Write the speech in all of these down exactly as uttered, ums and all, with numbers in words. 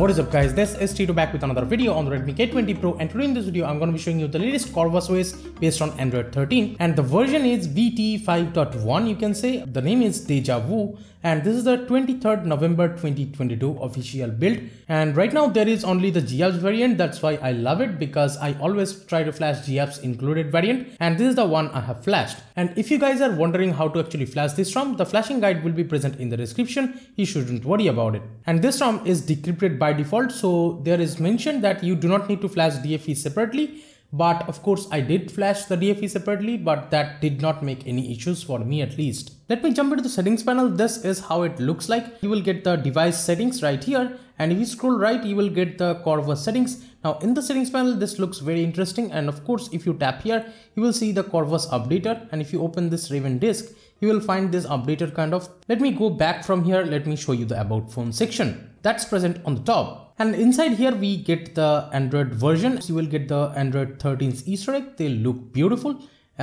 What is up guys, this is Tito back with another video on the Redmi K twenty Pro, and today in this video I'm going to be showing you the latest Corvus O S based on Android thirteen, and the version is v t five point one, you can say. The name is Dejavu, and this is the twenty-third November twenty twenty-two official build. And right now there is only the G Fs variant, that's why I love it, because I always try to flash G Fs included variant, and this is the one I have flashed. And if you guys are wondering how to actually flash this ROM, the flashing guide will be present in the description, you shouldn't worry about it. And this ROM is decrypted by default, so there is mentioned that you do not need to flash D F E separately. But of course I did flash the D F E separately, but that did not make any issues for me at least. Let me jump into the settings panel. This is how it looks like. You will get the device settings right here, and if you scroll right you will get the Corvus settings. Now in the settings panel this looks very interesting, and of course if you tap here you will see the Corvus updater, and if you open this Raven disk you will find this updater kind of. Let me go back from here, let me show you the about phone section that's present on the top. And inside here we get the Android version. You will get the Android thirteen's Easter egg. They look beautiful.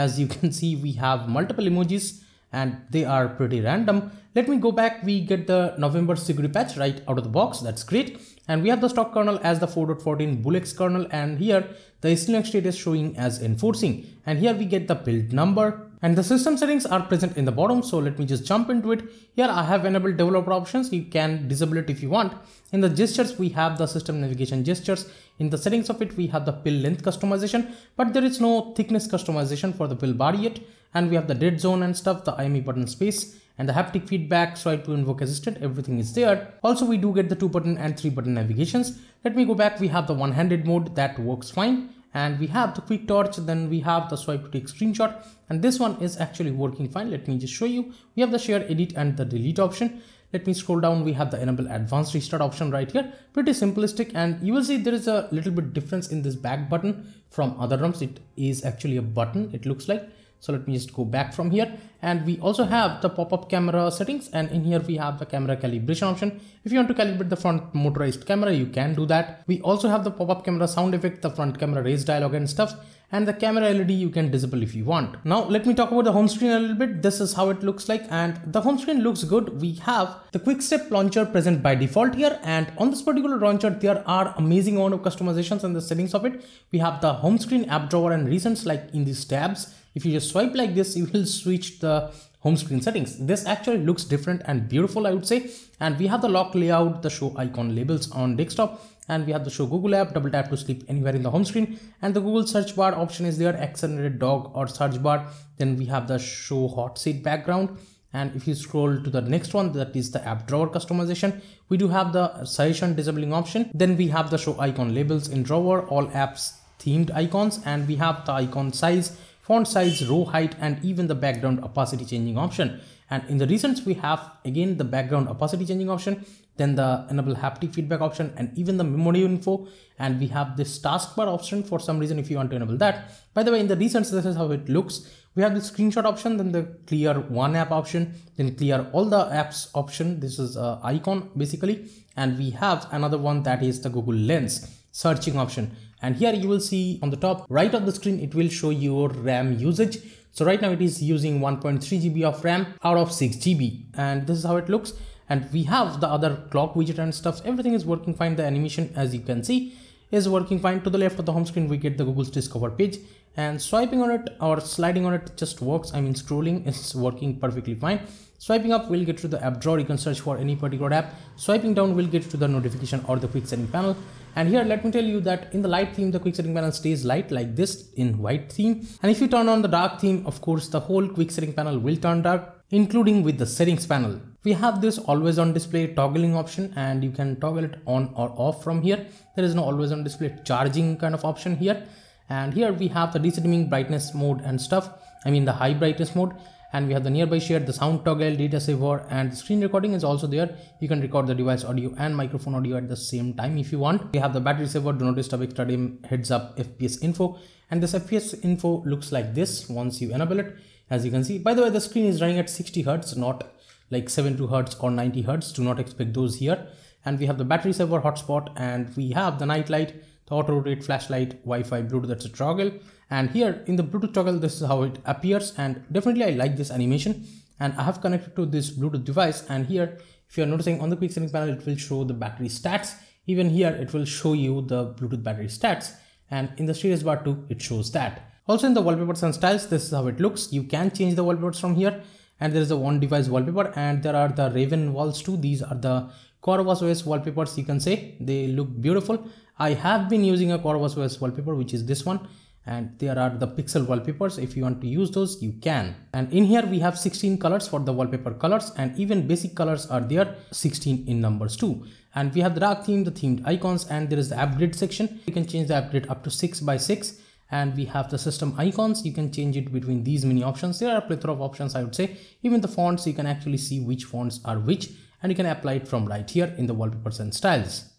As you can see we have multiple emojis and they are pretty random. Let me go back. We get the November security patch right out of the box. That's great. And we have the stock kernel as the four point fourteen Bullex kernel, and here the Linux state is showing as enforcing. And here we get the build number. And the system settings are present in the bottom, so let me just jump into it. Here I have enabled developer options, you can disable it if you want. In the gestures we have the system navigation gestures. In the settings of it we have the pill length customization, but there is no thickness customization for the pill bar yet. And we have the dead zone and stuff, the I M E I button space, and the haptic feedback, swipe to invoke assistant, everything is there. Also we do get the two button and three button navigations. Let me go back, we have the one-handed mode, that works fine. And we have the quick torch, then we have the swipe to take screenshot, and this one is actually working fine. Let me just show you. We have the share, edit and the delete option. Let me scroll down, we have the enable advanced restart option right here. Pretty simplistic, and you will see there is a little bit difference in this back button from other ROMs. It is actually a button, it looks like. So let me just go back from here, and we also have the pop-up camera settings, and in here we have the camera calibration option. If you want to calibrate the front motorized camera you can do that. We also have the pop-up camera sound effect, the front camera raise dialogue and stuff, and the camera L E D you can disable if you want. Now let me talk about the home screen a little bit. This is how it looks like, and the home screen looks good. We have the Quickstep launcher present by default here, and on this particular launcher there are amazing amount of customizations in the settings of it. We have the home screen, app drawer and recents like in these tabs. If you just swipe like this, you will switch the home screen settings. This actually looks different and beautiful, I would say. And we have the lock layout, the show icon labels on desktop, and we have the show Google app, double tap to sleep anywhere in the home screen, and the Google search bar option is there, accented dog or search bar. Then we have the show hot seat background. And if you scroll to the next one, that is the app drawer customization. We do have the suggestion disabling option. Then we have the show icon labels in drawer, all apps themed icons, and we have the icon size, font size, row height, and even the background opacity changing option. And in the recents we have again the background opacity changing option, then the enable haptic feedback option, and even the memory info. And we have this taskbar option for some reason if you want to enable that. By the way, in the recents this is how it looks. We have the screenshot option, then the clear one app option, then clear all the apps option. This is an icon basically, and we have another one that is the Google Lens searching option. And here you will see on the top right of the screen it will show your RAM usage. So right now it is using one point three gigabytes of RAM out of six gigabytes, and this is how it looks. And we have the other clock widget and stuff, everything is working fine. The animation as you can see is working fine. To the left of the home screen we get the Google's discover page, and swiping on it or sliding on it just works. I mean scrolling is working perfectly fine. Swiping up will get to the app drawer, you can search for any particular app. Swiping down will get to the notification or the quick setting panel. And here let me tell you that in the light theme the quick setting panel stays light like this in white theme, and if you turn on the dark theme of course the whole quick setting panel will turn dark, including with the settings panel. We have this always on display toggling option, and you can toggle it on or off from here. There is no always on display charging kind of option here. And here we have the dimming brightness mode and stuff, I mean the high brightness mode. And we have the nearby share, the sound toggle, data saver, and the screen recording is also there. You can record the device audio and microphone audio at the same time if you want. We have the battery saver, do not disturb, extra dim, heads up, F P S info, and this F P S info looks like this once you enable it. As you can see, by the way, the screen is running at sixty hertz, not like seventy-two hertz or ninety hertz. Do not expect those here. And we have the battery saver, hotspot, and we have the night light, the auto rotate flashlight, Wi-Fi, Bluetooth, that's a toggle. And here in the Bluetooth toggle this is how it appears, and definitely I like this animation. And I have connected to this Bluetooth device, and here if you are noticing on the quick settings panel it will show the battery stats. Even here, it will show you the Bluetooth battery stats, and in the status bar too, it shows that. Also in the wallpapers and styles, this is how it looks. You can change the wallpapers from here, and there is the one device wallpaper, and there are the Raven walls too. These are the Corvus O S wallpapers, you can say. They look beautiful. I have been using a Corvus O S wallpaper, which is this one. And there are the pixel wallpapers. If you want to use those, you can. And in here we have sixteen colors for the wallpaper colors, and even basic colors are there, sixteen in numbers too. And we have the dark theme, the themed icons, and there is the app grid section. You can change the app grid up to six by six. And we have the system icons. You can change it between these many options. There are a plethora of options, I would say. Even the fonts, you can actually see which fonts are which, and you can apply it from right here in the wallpapers and styles.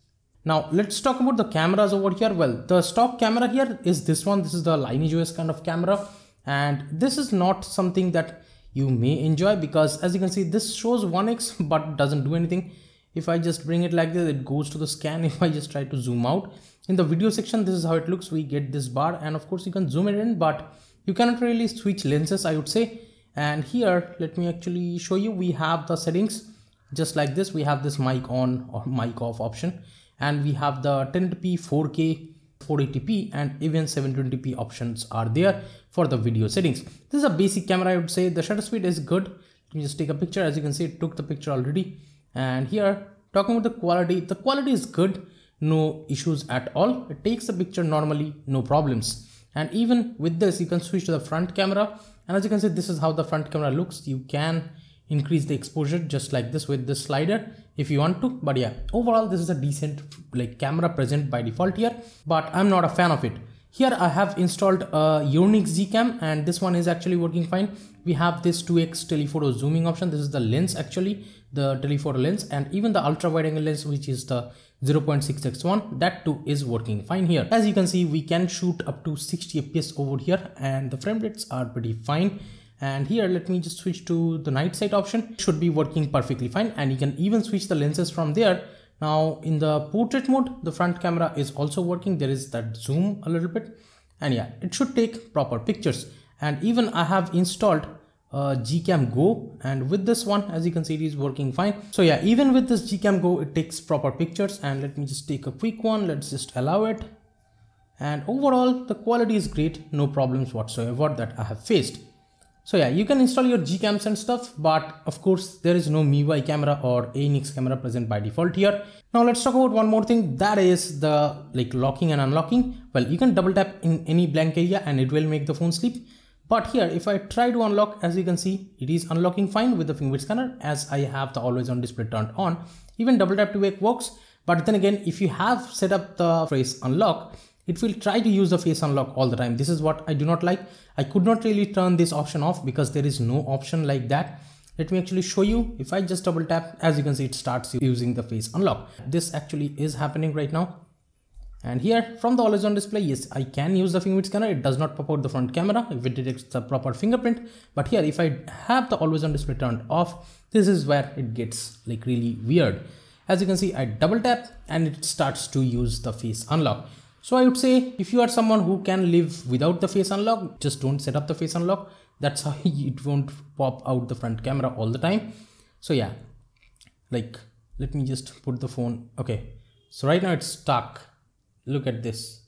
Now let's talk about the cameras over here. Well, the stock camera here is this one. This is the Lineage O S kind of camera, and this is not something that you may enjoy, because as you can see, this shows one X but doesn't do anything. If I just bring it like this, it goes to the scan. If I just try to zoom out in the video section, this is how it looks. We get this bar, and of course you can zoom it in, but you cannot really switch lenses, I would say. And here, let me actually show you. We have the settings just like this. We have this mic on or mic off option, and we have the ten eighty p, four K, four eighty p, and even seven twenty p options are there for the video settings. This is a basic camera, I would say. The shutter speed is good. Let me just take a picture. As you can see, it took the picture already. And here, talking about the quality, the quality is good, no issues at all. It takes the picture normally, no problems. And even with this, you can switch to the front camera, and as you can see, this is how the front camera looks. You can increase the exposure just like this with this slider if you want to. But yeah, overall this is a decent like camera present by default here, but I'm not a fan of it. Here I have installed a Unix GCam, and this one is actually working fine. We have this two X telephoto zooming option. This is the lens, actually the telephoto lens, and even the ultra wide angle lens, which is the zero point six X one, that too is working fine here. As you can see, we can shoot up to sixty F P S over here, and the frame rates are pretty fine. And here, let me just switch to the night sight option. It should be working perfectly fine, and you can even switch the lenses from there. Now in the portrait mode, the front camera is also working. There is that zoom a little bit, and yeah, it should take proper pictures. And even I have installed uh, GCam Go, and with this one, as you can see, it is working fine. So yeah, even with this GCam Go, it takes proper pictures. And let me just take a quick one. Let's just allow it. And overall, the quality is great. No problems whatsoever that I have faced. So yeah, you can install your GCams and stuff, but of course there is no M I U I camera or A N X camera present by default here. Now let's talk about one more thing, that is the like locking and unlocking. Well, you can double tap in any blank area and it will make the phone sleep. But here, if I try to unlock, as you can see, it is unlocking fine with the fingerprint scanner, as I have the always on display turned on. Even double tap to wake works. But then again, if you have set up the face unlock, it will try to use the face unlock all the time. This is what I do not like. I could not really turn this option off because there is no option like that. Let me actually show you. If I just double tap, as you can see, it starts using the face unlock. This actually is happening right now. And here from the always on display, yes, I can use the fingerprint scanner. It does not pop out the front camera if it detects the proper fingerprint. But here, if I have the always on display turned off, this is where it gets like really weird. As you can see, I double tap and it starts to use the face unlock. So I would say, if you are someone who can live without the face unlock, just don't set up the face unlock. That's how it won't pop out the front camera all the time. So yeah, like, let me just put the phone. Okay. So right now it's stuck. Look at this.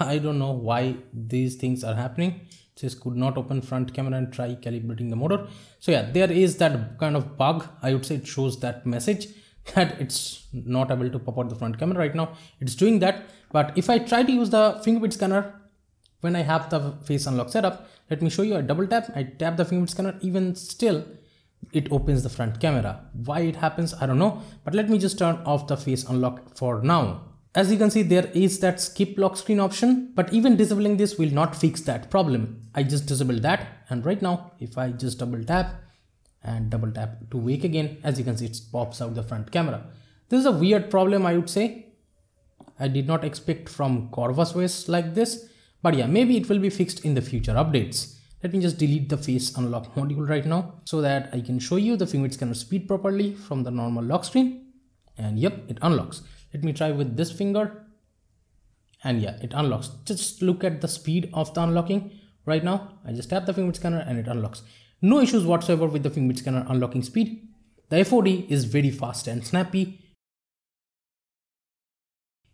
I don't know why these things are happening. It says could not open front camera and try calibrating the motor. So yeah, there is that kind of bug. I would say it shows that message that it's not able to pop out the front camera right now. It's doing that. But if I try to use the fingerprint scanner when I have the face unlock setup, let me show you. I double tap, I tap the fingerprint scanner, even still it opens the front camera. Why it happens, I don't know. But let me just turn off the face unlock for now. As you can see, there is that skip lock screen option, but even disabling this will not fix that problem. I just disabled that, and right now if I just double tap and double tap to wake again, as you can see, it pops out the front camera. This is a weird problem, I would say. I did not expect from Corvus O S like this, but yeah, maybe it will be fixed in the future updates. Let me just delete the face unlock module right now so that I can show you the fingerprint scanner speed properly from the normal lock screen. And yep, it unlocks. Let me try with this finger, and yeah, it unlocks. Just look at the speed of the unlocking right now. I just tap the fingerprint scanner and it unlocks. No issues whatsoever with the fingerprint scanner unlocking speed. The F O D is very fast and snappy.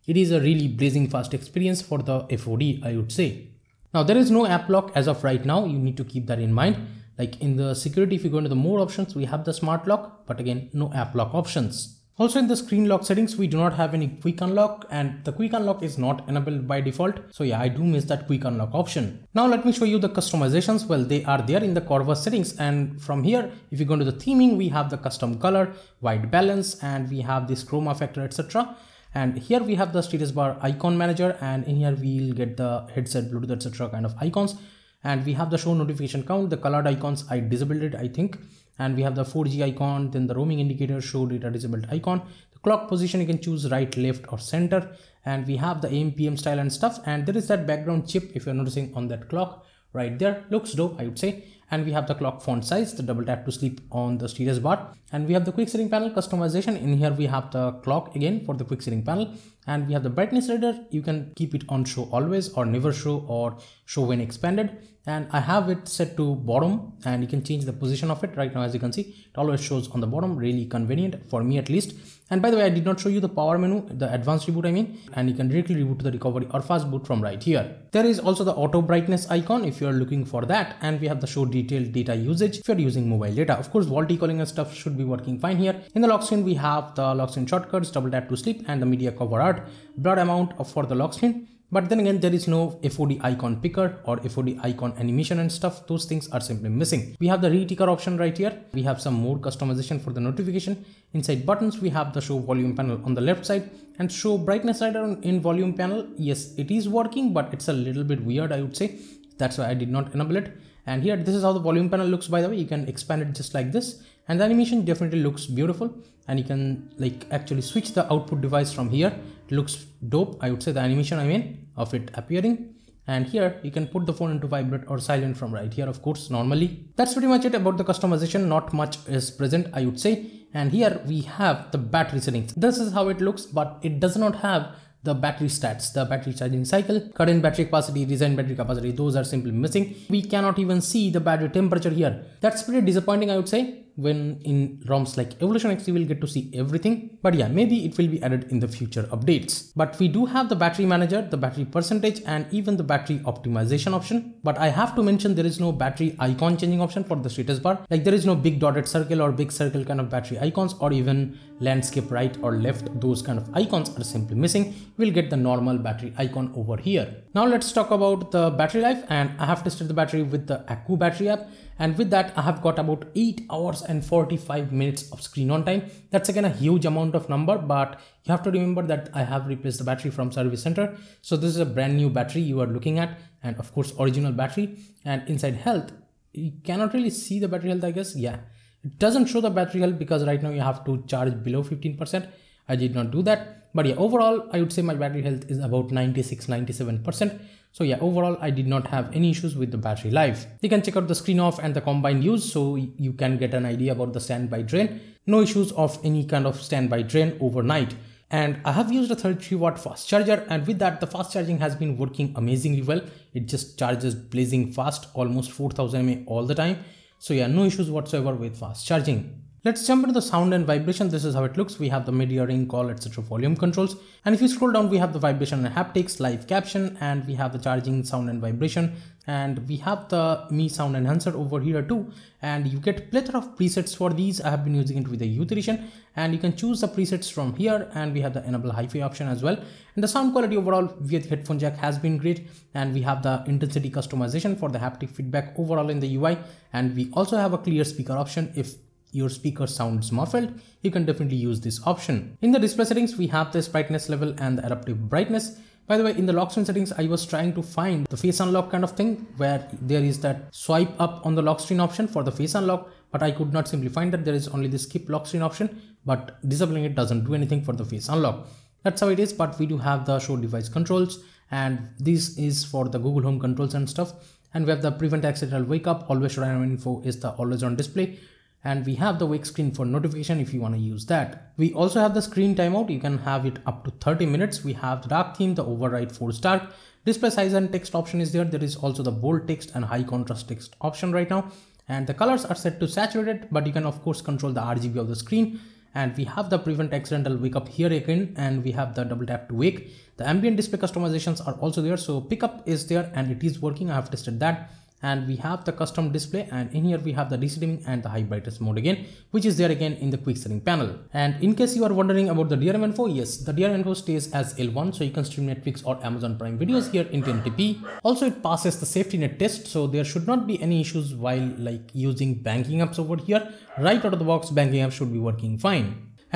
It is a really blazing fast experience for the F O D, I would say. Now there is no app lock as of right now. You need to keep that in mind. Like in the security, if you go into the more options, we have the smart lock, but again, no app lock options. Also in the screen lock settings, we do not have any quick unlock, and the quick unlock is not enabled by default. So yeah, I do miss that quick unlock option. Now let me show you the customizations. Well, they are there in the Corvus settings. And from here, if you go into the theming, we have the custom color, white balance, and we have this chroma factor, et cetera. And here we have the status bar icon manager, and in here we'll get the headset, Bluetooth, et cetera kind of icons. And we have the show notification count, the colored icons, I disabled it, I think. And we have the four G icon, then the roaming indicator, show data disabled icon, the clock position, you can choose right, left or center. And we have the A M P M style and stuff. And there is that background chip, if you're noticing on that clock right there, looks dope, I would say. And we have the clock font size, the double tap to sleep on the status bar. And we have the quick setting panel customization. In here we have the clock again for the quick setting panel. And we have the brightness slider. You can keep it on show always or never show or show when expanded. And I have it set to bottom, and you can change the position of it. Right now, as you can see, it always shows on the bottom, really convenient for me at least. And by the way, I did not show you the power menu, the advanced reboot, I mean, and you can directly reboot to the recovery or fast boot from right here. There is also the auto brightness icon if you're looking for that. And we have the show detailed data usage if you're using mobile data. Of course, vault calling and stuff should be working fine here. In the lock screen, we have the lock screen shortcuts, double tap to sleep, and the media cover art, broad amount for the lock screen. But then again, there is no F O D icon picker or F O D icon animation and stuff. Those things are simply missing. We have the reticker option right here. We have some more customization for the notification. Inside buttons, we have the show volume panel on the left side and show brightness slider in volume panel. Yes, it is working, but it's a little bit weird, I would say. That's why I did not enable it. And here, this is how the volume panel looks, by the way. You can expand it just like this. And the animation definitely looks beautiful. And you can like actually switch the output device from here. It looks dope, I would say, the animation, I mean, of it appearing. And here you can put the phone into vibrate or silent from right here, of course, normally. That's pretty much it about the customization. Not much is present, I would say. And here we have the battery settings. This is how it looks, but it does not have the battery stats, the battery charging cycle, current battery capacity, design battery capacity. Those are simply missing. We cannot even see the battery temperature here. That's pretty disappointing, I would say. When in ROMs like Evolution X, you will get to see everything. But yeah, maybe it will be added in the future updates. But we do have the battery manager, the battery percentage, and even the battery optimization option. But I have to mention there is no battery icon changing option for the status bar. Like there is no big dotted circle or big circle kind of battery icons, or even landscape right or left. Those kind of icons are simply missing. We'll get the normal battery icon over here. Now let's talk about the battery life. And I have tested the battery with the AccuBattery app. And with that, I have got about eight hours and forty-five minutes of screen on time. That's again a huge amount of number, but you have to remember that I have replaced the battery from service center. So this is a brand new battery you are looking at, and of course, original battery. And inside health, you cannot really see the battery health, I guess. Yeah, it doesn't show the battery health because right now you have to charge below fifteen percent. I did not do that. But yeah, overall, I would say my battery health is about ninety-six, ninety-seven percent. So yeah, overall, I did not have any issues with the battery life. You can check out the screen off and the combined use, so you can get an idea about the standby drain. No issues of any kind of standby drain overnight. And I have used a thirty-three watt fast charger, and with that, the fast charging has been working amazingly well. It just charges blazing fast, almost four thousand milliamp hours all the time. So yeah, no issues whatsoever with fast charging. Let's jump into the sound and vibration. This is how it looks. We have the media ring, call, et cetera volume controls. And if you scroll down, we have the vibration and haptics, live caption, and we have the charging sound and vibration. And we have the Mi sound enhancer over here too. And you get plethora of presets for these. I have been using it with the youth edition, and you can choose the presets from here. And we have the enable hi-fi option as well. And the sound quality overall with headphone jack has been great. And we have the intensity customization for the haptic feedback overall in the U I. And we also have a clear speaker option. If your speaker sounds muffled, you can definitely use this option. In the display settings, we have this brightness level and the adaptive brightness. By the way, in the lock screen settings, I was trying to find the face unlock kind of thing, where there is that swipe up on the lock screen option for the face unlock, but I could not simply find that. There is only the skip lock screen option, but disabling it doesn't do anything for the face unlock. That's how it is. But we do have the show device controls, and this is for the Google Home controls and stuff. And we have the prevent accidental wake up, always random info is the always on display. And we have the wake screen for notification if you want to use that. We also have the screen timeout. You can have it up to thirty minutes. We have the dark theme, the override force dark. Display size and text option is there. There is also the bold text and high contrast text option right now. and the colors are set to saturated, but you can of course control the R G B of the screen. And we have the prevent accidental wake up here again, and we have the double tap to wake. The ambient display customizations are also there, so pickup is there and it is working. I have tested that. And we have the custom display, and in here we have the D C dimming and the high brightness mode again, which is there again in the quick setting panel. And in case you are wondering about the D R M info, yes, the D R M info stays as L one, so you can stream Netflix or Amazon Prime videos here in ten eighty p. Also, it passes the safety net test, so there should not be any issues while like using banking apps over here. Right out of the box, banking apps should be working fine.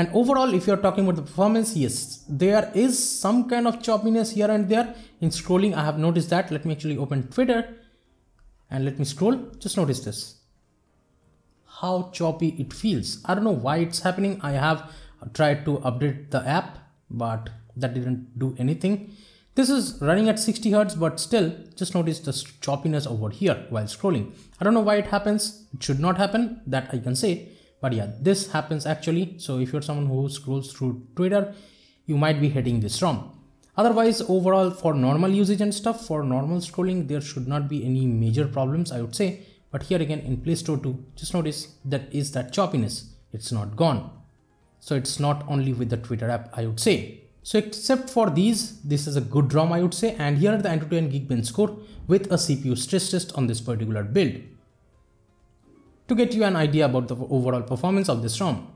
And overall, if you're talking about the performance, yes, there is some kind of choppiness here and there. In scrolling, I have noticed that. Let me actually open Twitter. And let me scroll. Just notice this, how choppy it feels. I don't know why it's happening. I have tried to update the app, but that didn't do anything. This is running at sixty hertz, but still just notice the choppiness over here while scrolling. I don't know why it happens. It should not happen, that I can say, but yeah, this happens actually. So if you're someone who scrolls through Twitter, you might be hitting this ROM. Otherwise, overall, for normal usage and stuff, for normal scrolling, there should not be any major problems, I would say. But here again, in Play Store too, just notice that is that choppiness. It's not gone. So it's not only with the Twitter app, I would say. So except for these, this is a good ROM, I would say. And here are the end-to-end Geekbench score with a C P U stress test on this particular build, to get you an idea about the overall performance of this ROM.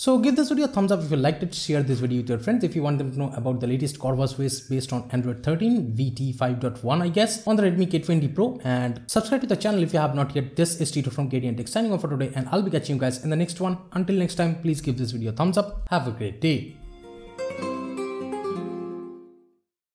So give this video a thumbs up if you liked it, share this video with your friends if you want them to know about the latest Corvus O S based on Android thirteen, v T five point one I guess, on the Redmi K twenty Pro, and subscribe to the channel if you have not yet. This is Tito from K T N Tech signing off for today, and I'll be catching you guys in the next one. Until next time, please give this video a thumbs up. Have a great day.